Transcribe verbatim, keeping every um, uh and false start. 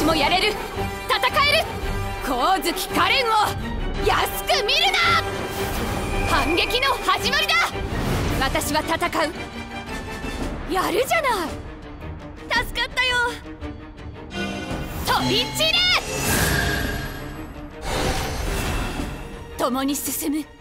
私もやれる、戦える。光月カレンを安く見るな。反撃の始まりだ。私は戦う。やるじゃない。助かったよ。飛び散れ。共に進む。